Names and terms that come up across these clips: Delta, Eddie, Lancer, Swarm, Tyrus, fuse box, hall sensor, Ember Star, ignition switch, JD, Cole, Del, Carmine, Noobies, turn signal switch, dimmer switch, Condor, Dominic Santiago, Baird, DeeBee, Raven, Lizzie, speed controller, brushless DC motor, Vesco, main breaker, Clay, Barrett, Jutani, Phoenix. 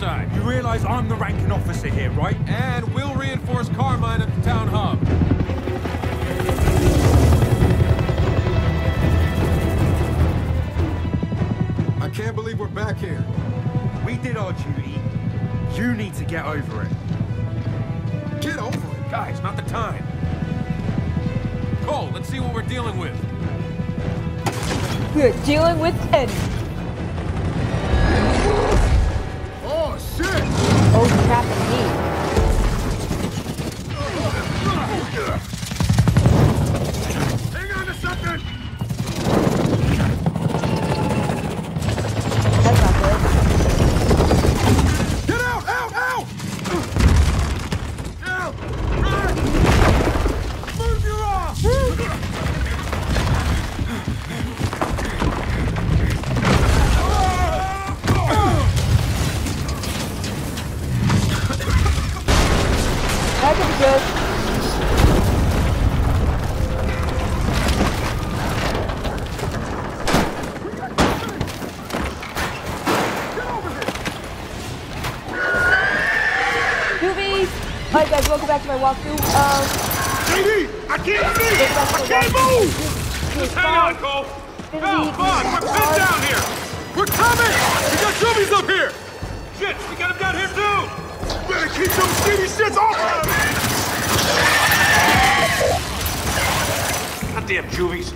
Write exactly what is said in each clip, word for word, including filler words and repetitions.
side. You realize I'm the ranking officer here, right? And we'll reinforce Carmine at the town hub. I can't believe we're back here. We did our duty. You need to get over it. Get over it? Guys, not the time. Cole, let's see what we're dealing with. We're dealing with Eddie. Oh, shit! Oh, crap, indeed. Hang on to something! That's not good. Get out! Out! Out! Out! Run! Move your ass! That could be good. Noobies! Alright guys, welcome back to my walkthrough. Um, J D! I can't see! I can't move! Just hang on, Cole! Help! Fuck! We're pinned down here! We're coming! We got Noobies up here! Shit! We got them down here too! Better keep those shitty shits off of me! Goddamn juvies.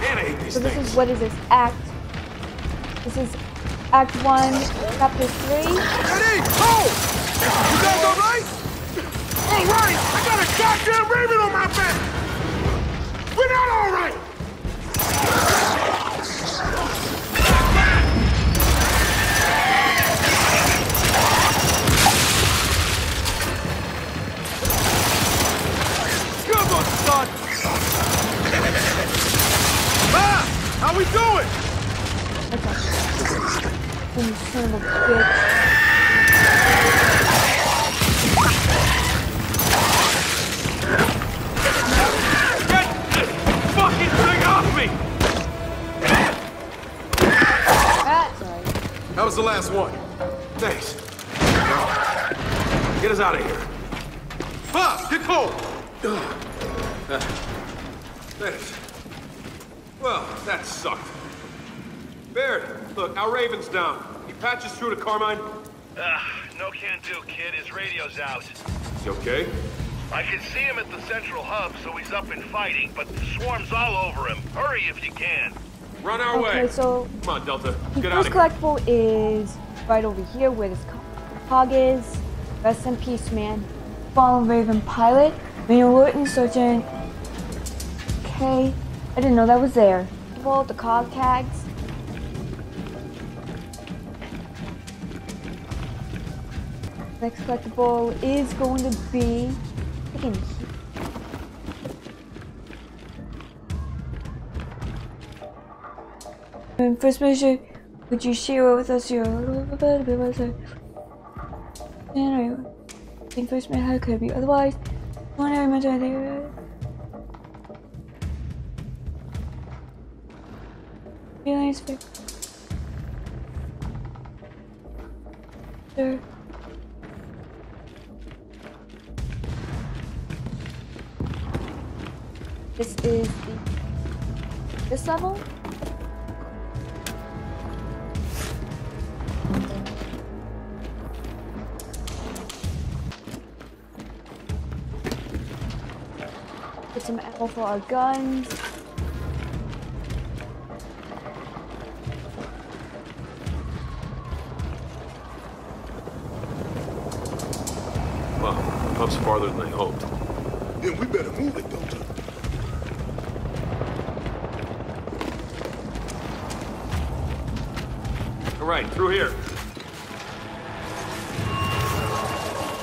Man, I hate these so things. This is, what is this? Act. This is Act one, Chapter three. Eddie! Oh! You guys alright? Alright! I got a goddamn raven on my back! We're not alright! Ah! How we doing? Okay. You son of a bitch. Get this fucking thing off me! That's right. That was the last one. Thanks. Get us out of here. Ah! Get cold! Uh, thanks. Well, that sucked. Baird, look, our Raven's down. He patches through to Carmine? Uh, no can do, kid. His radio's out. Is he okay? I can see him at the central hub, so he's up and fighting, but the swarm's all over him. Hurry if you can. Run our okay, way. So come on, Delta. Get out of here. The first collectible is right over here where this hog is. Rest in peace, man. Fallen Raven pilot. Manual Wharton, Sergeant. Okay. I didn't know that was there. Pull the cog tags. Next collectible is going to be. I can keep. And first measure, would you share with us your little bit about it? Anyway, I think first measure, how could it be otherwise? I don't know much idea. Feelings for sure. This is the this level? Some ammo for our guns. Well, hub's farther than I hoped. Yeah, we better move it, Delta. All right, through here.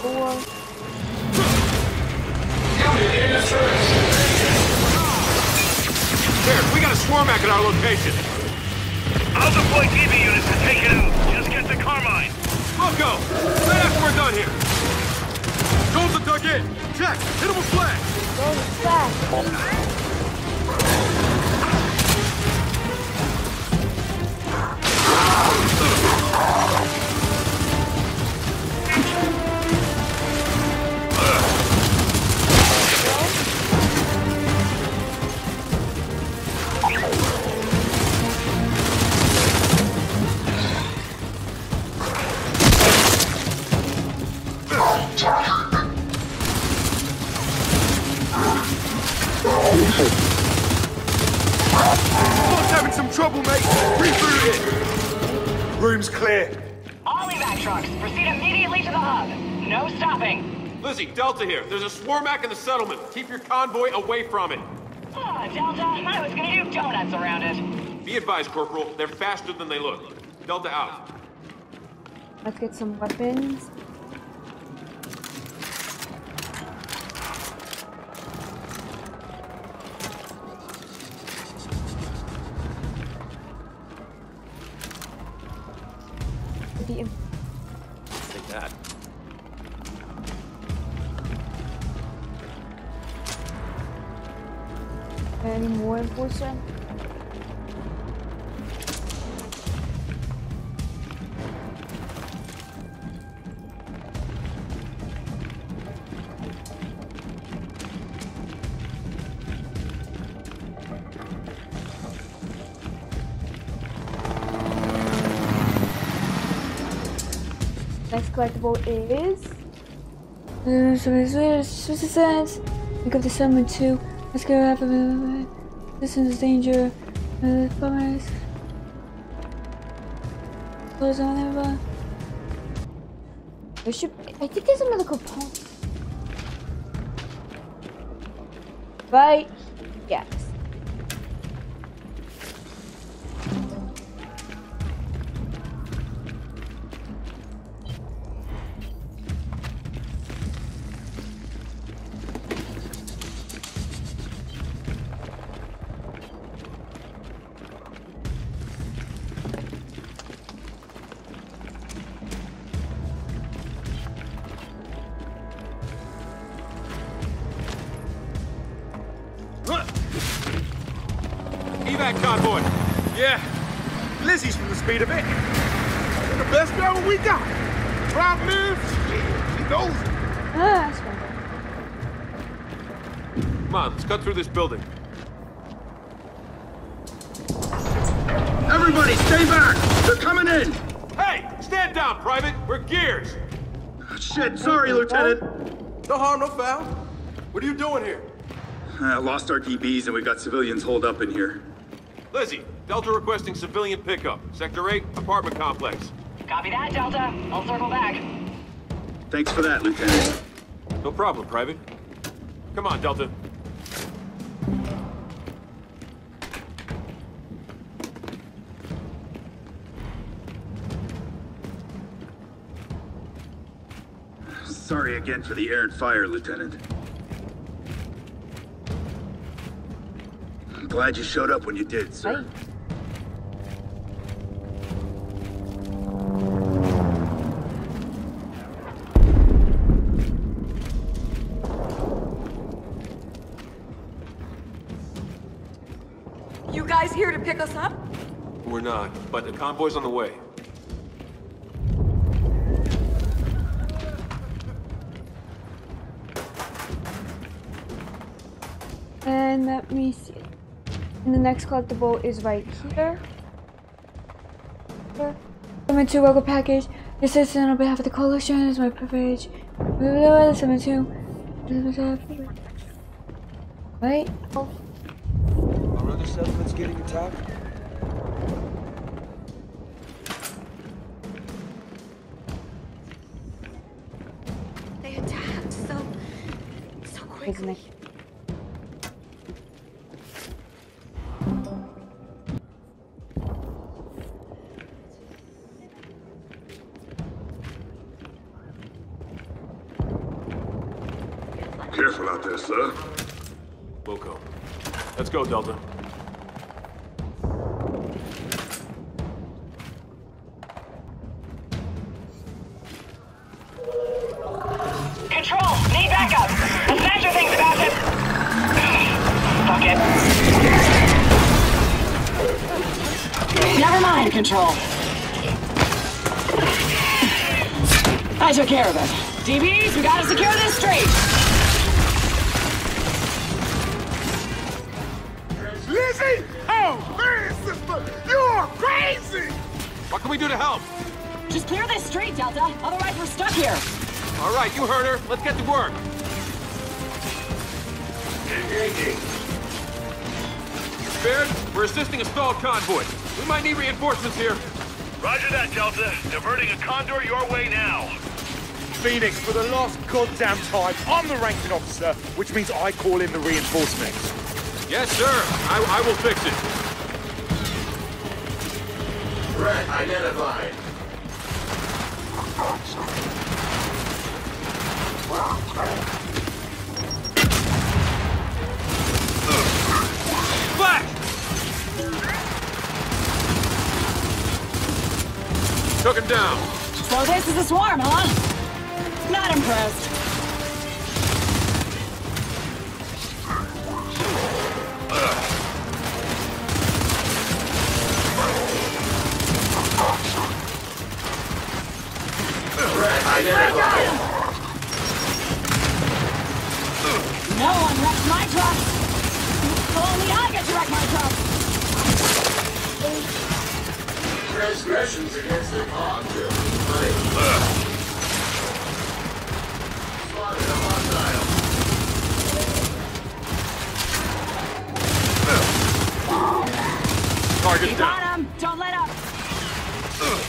Four. There, we got a swarm back at our location. I'll deploy T V units to take it out. Just get to Carmine. We'll go. Right after we're done here. Goals are dug in. Check. Hit him with flash. Goals with flash. Oh. Squad's having some trouble, mate. Reboot it. Room's clear. All evac trucks, proceed immediately to the hub. No stopping. Lizzie, Delta here. There's a swarm back in the settlement. Keep your convoy away from it. Ah, oh, Delta, I was gonna do donuts around it. Be advised, Corporal. They're faster than they look. Delta out. Let's get some weapons. Enforcer. Next collectible is Swiss. Pick up the summon too. Let's go up. This is danger. Uh, promise. Close on everyone. There should. Be, I think there's a medical pump. Right? Yes. Convoy. Yeah, Lizzie's from the speed of it. The best driver we got. Rob moves, she goes. Ah, that's right. Come on, let's cut through this building. Everybody, stay back. They're coming in. Hey, stand down, Private. We're gears. Oh, shit, sorry, Lieutenant. No harm, no foul. What are you doing here? I uh, lost our D Bs and we got civilians holed up in here. Lizzie, Delta requesting civilian pickup. Sector eight, apartment complex. Copy that, Delta. I'll circle back. Thanks for that, Lieutenant. No problem, Private. Come on, Delta. Sorry again for the air and fire, Lieutenant. Glad you showed up when you did, sir. You guys here to pick us up? We're not, but the convoy's on the way. And let me see. And the next collectible is right here. Summon two welcome package. This is on behalf of the coalition. It's my privilege. Summon two. Right? Oh. Our other settlement's getting attacked. They attacked so, so quickly. Careful out there, sir. We'll go. Let's go, Delta. Control! Need backup! The Lancer thing's about to... Fuck it. Never mind, Control. I took care of it. D Bs, we gotta secure this straight! Lizzie? Oh, man, sister! You are crazy! What can we do to help? Just clear this street, Delta. Otherwise, we're stuck here. All right, you heard her. Let's get to work. Baird, we're assisting a stalled convoy. We might need reinforcements here. Roger that, Delta. Diverting a Condor your way now. Phoenix, for the last goddamn time, I'm the ranking officer, which means I call in the reinforcements. Yes, sir. I, I will fix it. Threat identified. Black! Took him down. So this is a swarm, huh? Not impressed. No one wrecked my truck! Only I get to wreck my truck! Transgressions against the object. Spotted a hostile. Target down. Got him! Don't let up! Ugh.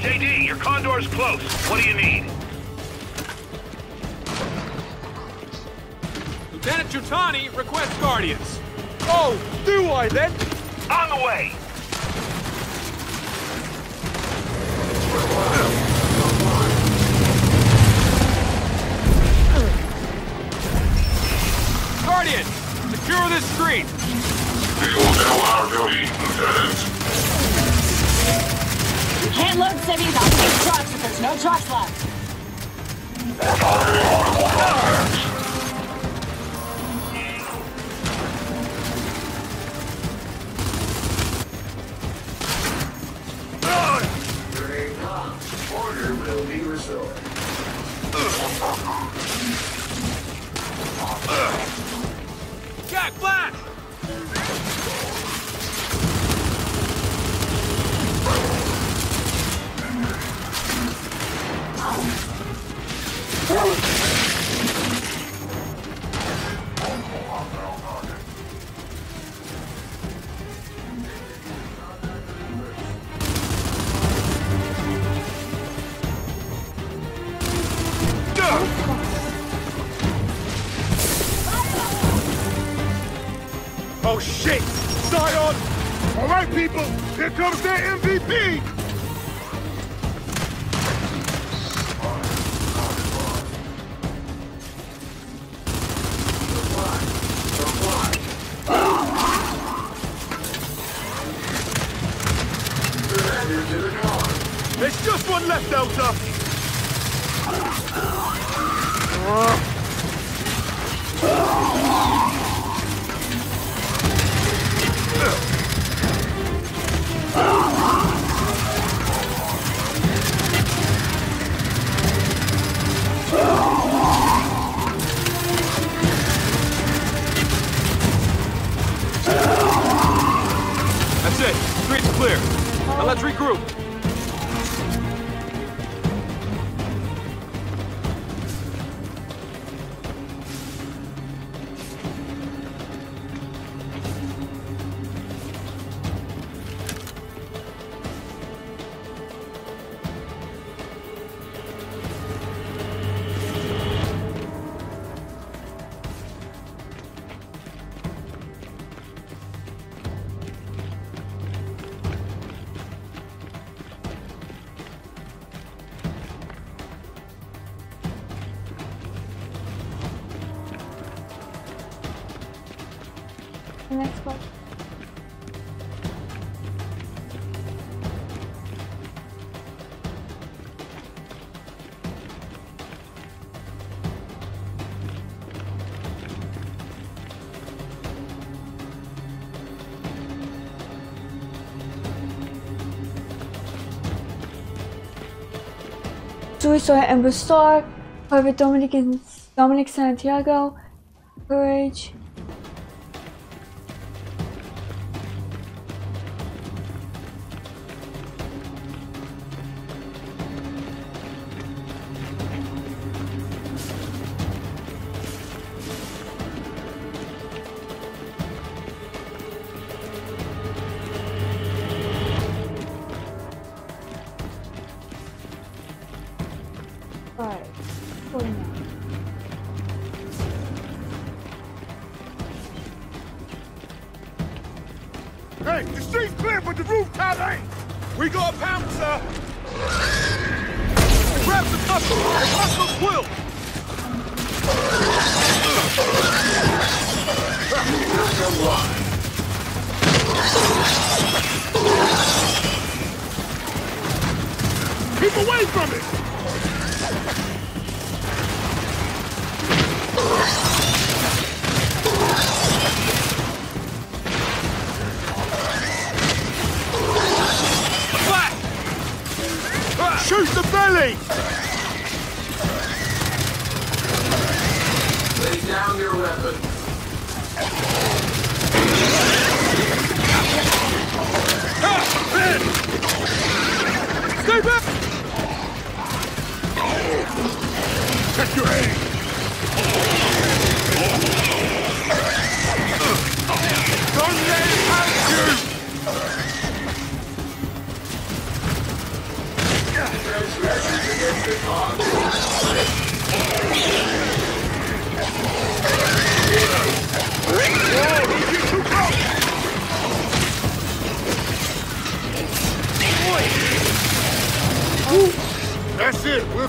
J D, your Condor's close. What do you need? Lieutenant Jutani requests guardians. Oh, do I then? On the way! Guardian, secure this street! We will do our duty, Lieutenant. Can't load civvies on big trucks if there's no trucks left. We're targeting article contacts. During time, order will be restored. Jack Black! Oh shit! Zion! Alright people, here comes their M V P! There's just one left, Delta! That's it. Street's clear. Now let's regroup. Next one. So we saw Ember Star, Private Dominic and Dominic Santiago, Courage. Hey, the street's clear, but the rooftop ain't! We got a pound, sir! Grab the muscle! The muscle's will! Keep away from it! Shoot the belly! Lay down your weapon. Ah, man. Stay back! Take your aim! Don't let it hurt you! That's it, we're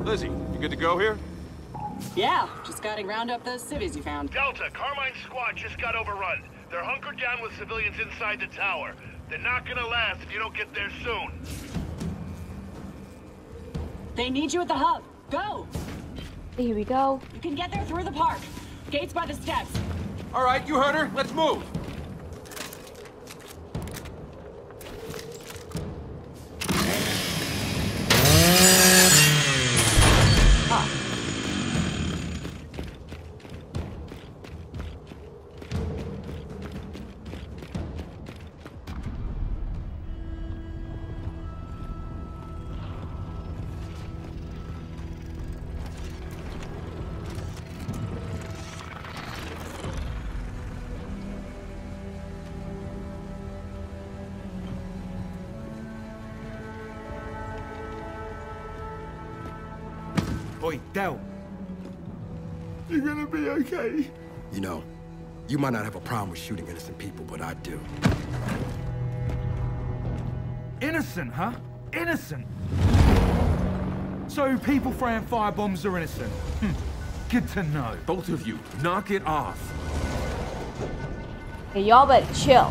Lizzie, you good to go here? Yeah, just scouting round up those civvies you found. Delta, Carmine's squad just got overrun. They're hunkered down with civilians inside the tower. They're not gonna last if you don't get there soon. They need you at the hub. Go! Here we go. You can get there through the park. Gates by the steps. All right, you heard her. Let's move. Oi, Del. You're gonna be okay. You know, you might not have a problem with shooting innocent people, but I do. Innocent, huh? Innocent. So people throwing firebombs are innocent. Hm. Good to know. Both of you, knock it off. Hey, y'all better chill.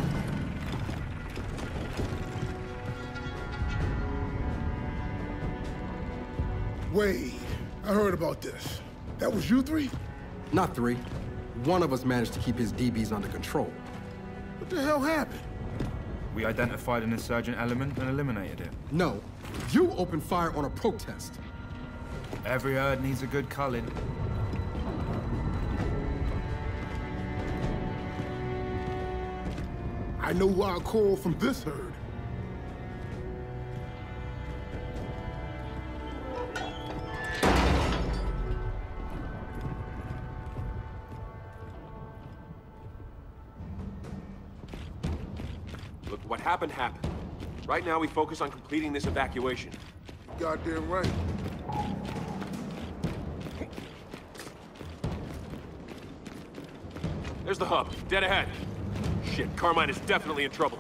Wait. I heard about this. That was you three? Not three. One of us managed to keep his D Bs under control. What the hell happened? We identified an insurgent element and eliminated it. No. You opened fire on a protest. Every herd needs a good culling. I know who I'll call from this herd. What happened happened. Right now we focus on completing this evacuation. Goddamn right. There's the hub. Dead ahead. Shit, Carmine is definitely in trouble.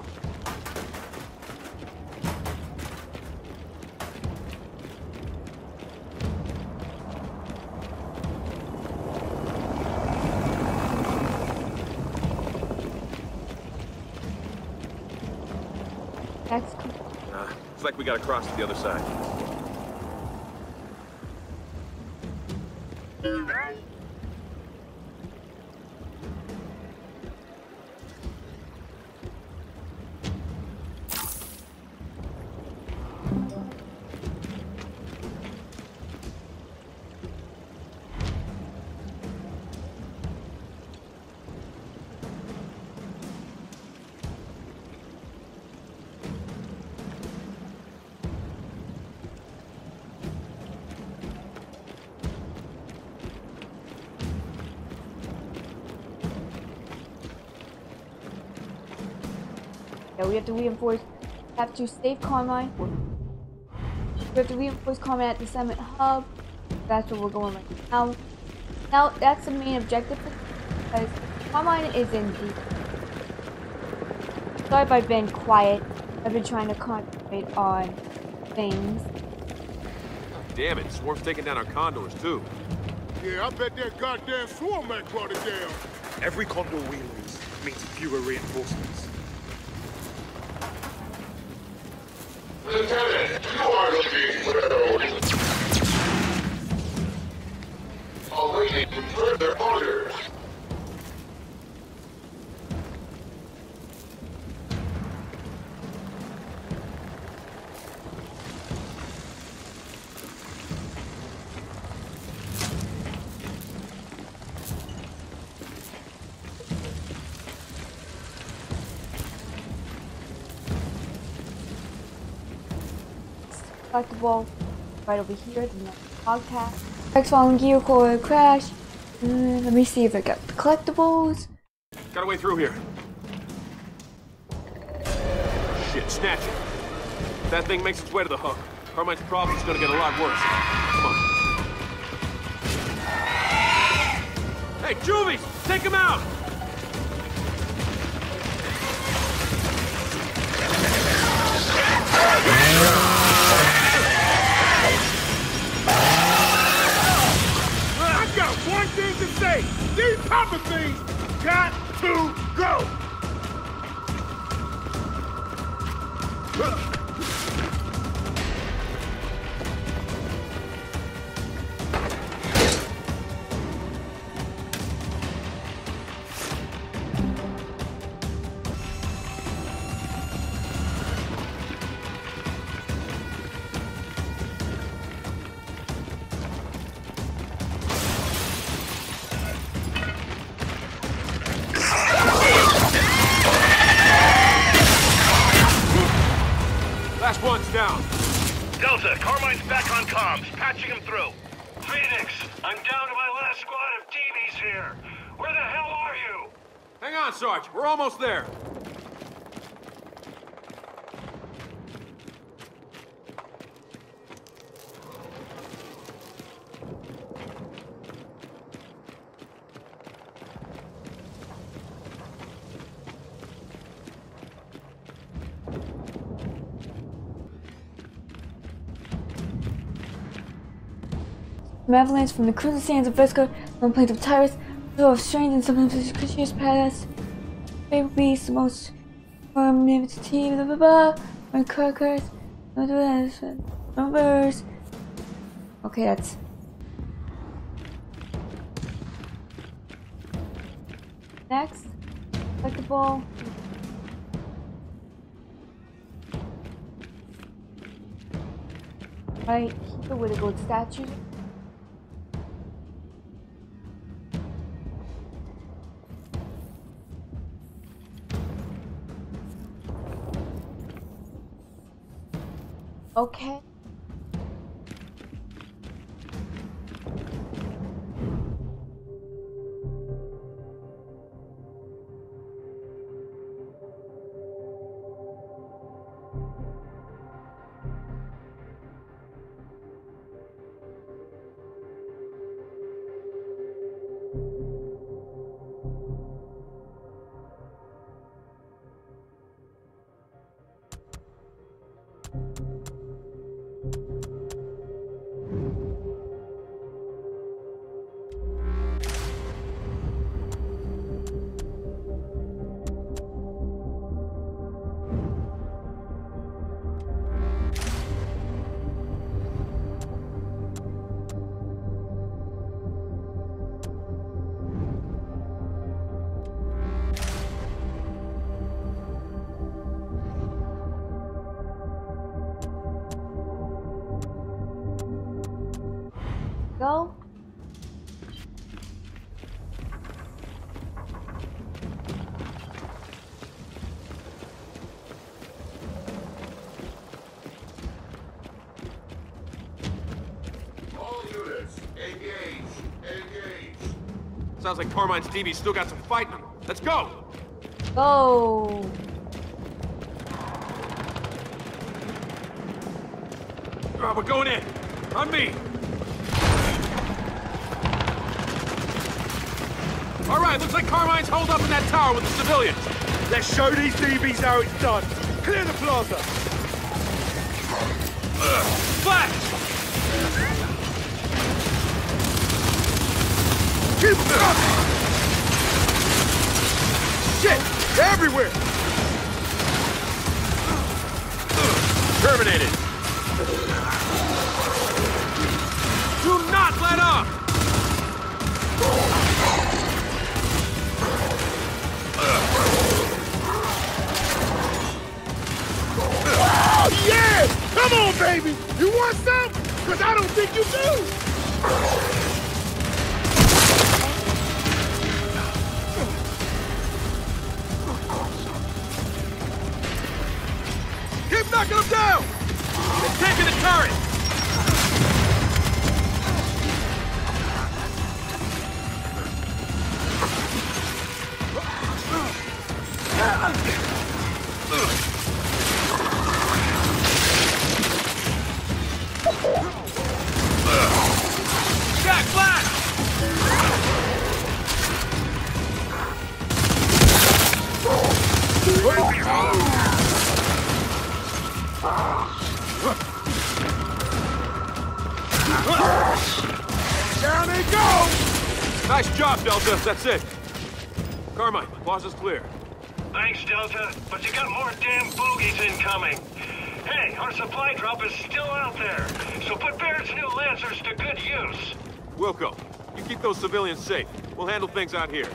That's cool. Uh, it's like we gotta cross to the other side. We have to reinforce. Have to save Carmine. We have to reinforce Carmine at the summit hub. That's where we're going right now. Now that's the main objective because Carmine is in deep. Sorry if I've been quiet. I've been trying to concentrate on things. Damn it! Swarm's taking down our condors too. Yeah, I bet that goddamn swarm man brought it down. Every condor we lose means fewer reinforcements. Lieutenant, you are being road. Awaiting further orders. Collectible right over here, the next podcast. Next following gear core crash. Mm, let me see if I got the collectibles. Got a way through here. Shit, snatch it. If that thing makes its way to the hook, Carmine's problem's gonna get a lot worse. Come on. Hey, Juvies, take him out! To say, these proper things got to go. Down. Delta, Carmine's back on comms, patching him through. Phoenix, I'm down to my last squad of T Vs here. Where the hell are you? Hang on, Sarge. We're almost there. Avalanche from the cruising sands of Vesco, on plains of Tyrus, full of strange and sometimes suspicious paths. Favorite beasts, the most formative team, blah blah blah, my crackers, numbers. Okay, that's. Next, like the ball. Right here with a gold statue. Okay. go. All units, engage, engage. Sounds like Carmine's D B's still got some fight in them. Let's go. Go. Oh, we're going in. On me. All right, looks like Carmine's holed up in that tower with the civilians. Let's show these D Bs how it's done. Clear the plaza. Uh, flash! Keep it up! Shit! They're everywhere! Terminated. Do not let up! Oh, yeah! Come on, baby! You want some? Because I don't think you do! Keep knocking them down! They're taking the turret! Delta, that's it. Carmine, the plaza's clear. Thanks, Delta, but you got more damn bogeys incoming. Hey, our supply drop is still out there, so put Barrett's new Lancers to good use. Wilco, you keep those civilians safe. We'll handle things out here.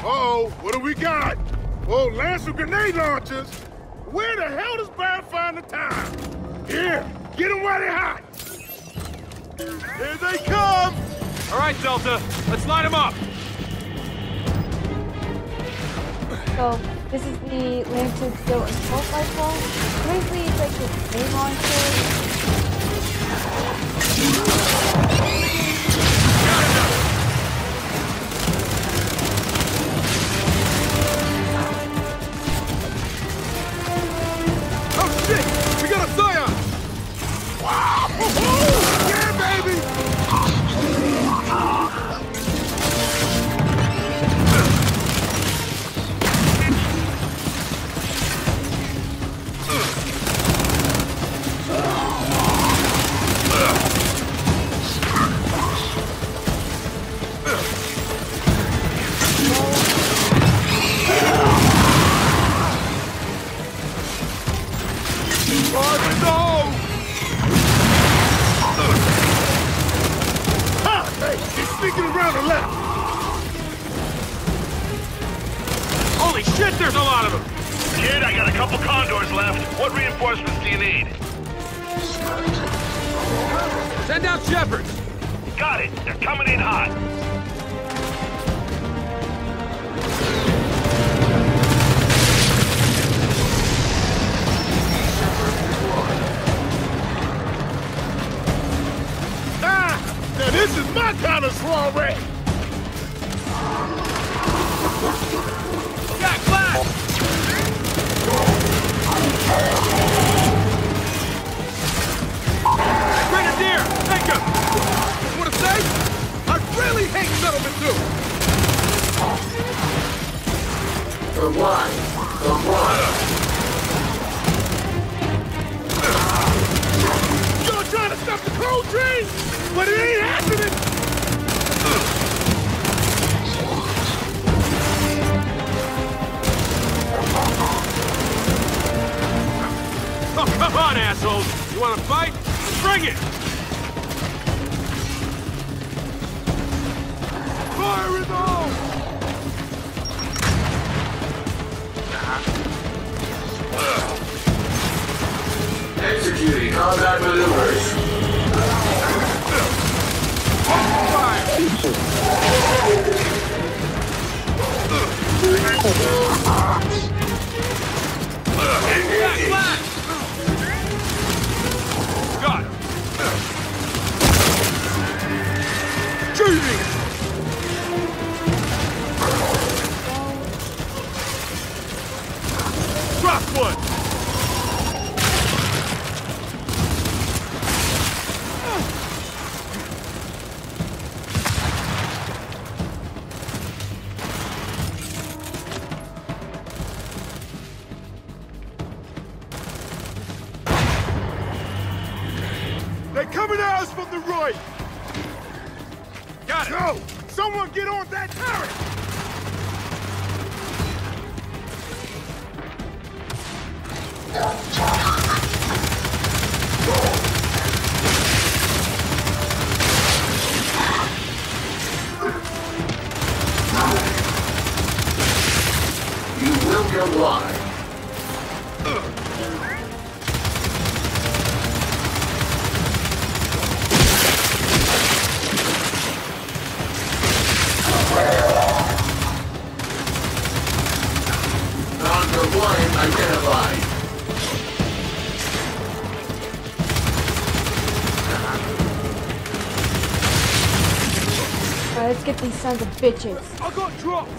Uh-oh, what do we got? Oh, Lancer grenade launchers? Where the hell does Barrett find the time? Here, get them while they're hot. Here they come! All right, Delta, let's line them up. So, this is the Lancer Steel Assault Rifle. Briefly, it's like this grenade launcher. Oh shit! We got a Scion! Wow! Woohoo! Yeah, baby! Got him. J D! Drop one! These sons of bitches. I got dropped.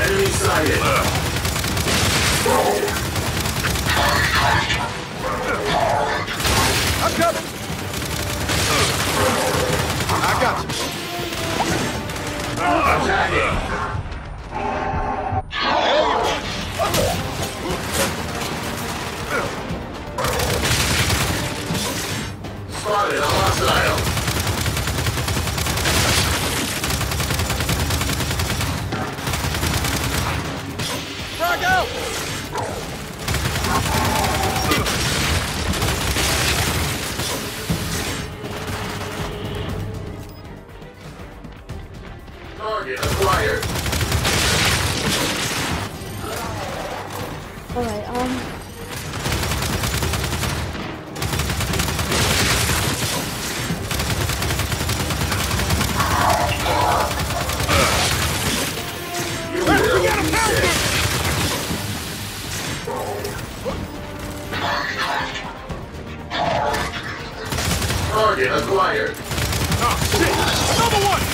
Enemy sighted. I'm coming. I got you. Attacking. Spotted a hostile. Frag out! Target acquired. All right, um. Target acquired. Oh shit! Number one!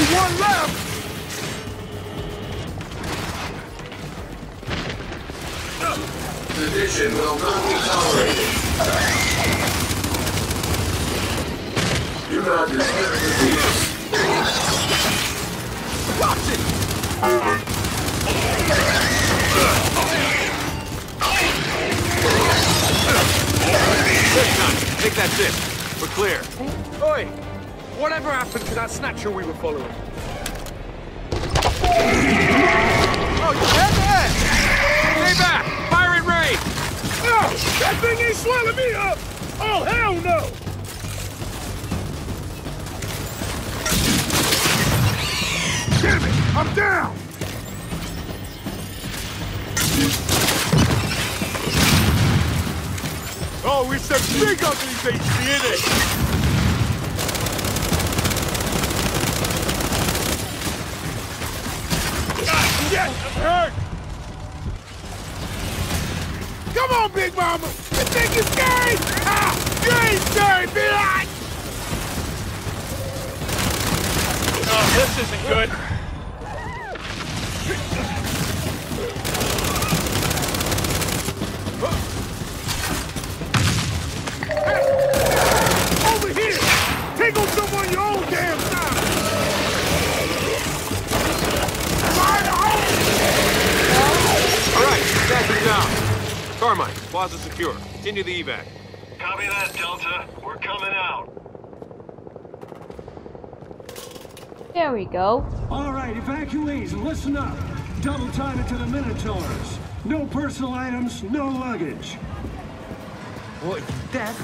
Only one left! Tradition will not be tolerated. Do not disturb the beast. Watch it! I think that's it. We're clear. Oi! Whatever happened to that snatcher we were following? Oh, get there! Stay back! Pirate raid! No! That thing ain't swallowing me up! Oh, hell no! Damn it! I'm down! Oh, it's a big ugly beastie, isn't it? Ah, yes! I'm hurt! Come on, Big Mama! You think it's game? Ah! You ain't sorry, be like! Oh, this isn't good. Carmine, plaza secure. Continue the evac. Copy that, Delta. We're coming out. There we go. All right, evacuees, listen up. Double time it to the Minotaurs. No personal items, no luggage. What, death?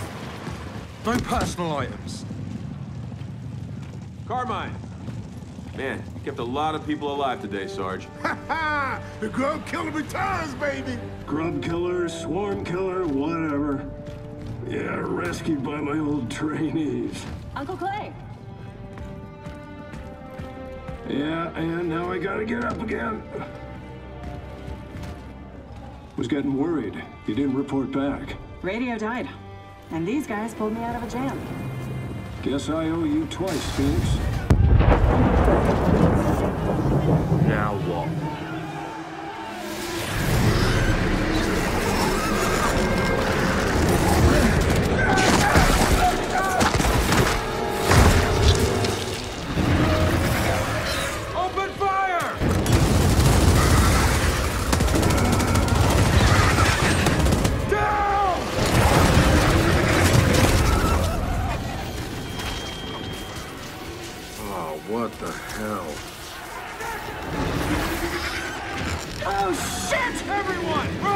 No personal items. Carmine! Man, you kept a lot of people alive today, Sarge. Ha ha! The grub killer returns, baby! Grub killer, swarm killer, whatever. Yeah, rescued by my old trainees. Uncle Clay! Yeah, and now I gotta get up again. Was getting worried. You didn't report back. Radio died. And these guys pulled me out of a jam. Guess I owe you twice, Phoenix. Now what? Open fire! Down! Oh, what the hell? Oh shit, everyone!